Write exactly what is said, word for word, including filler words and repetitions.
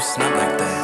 you snap like that?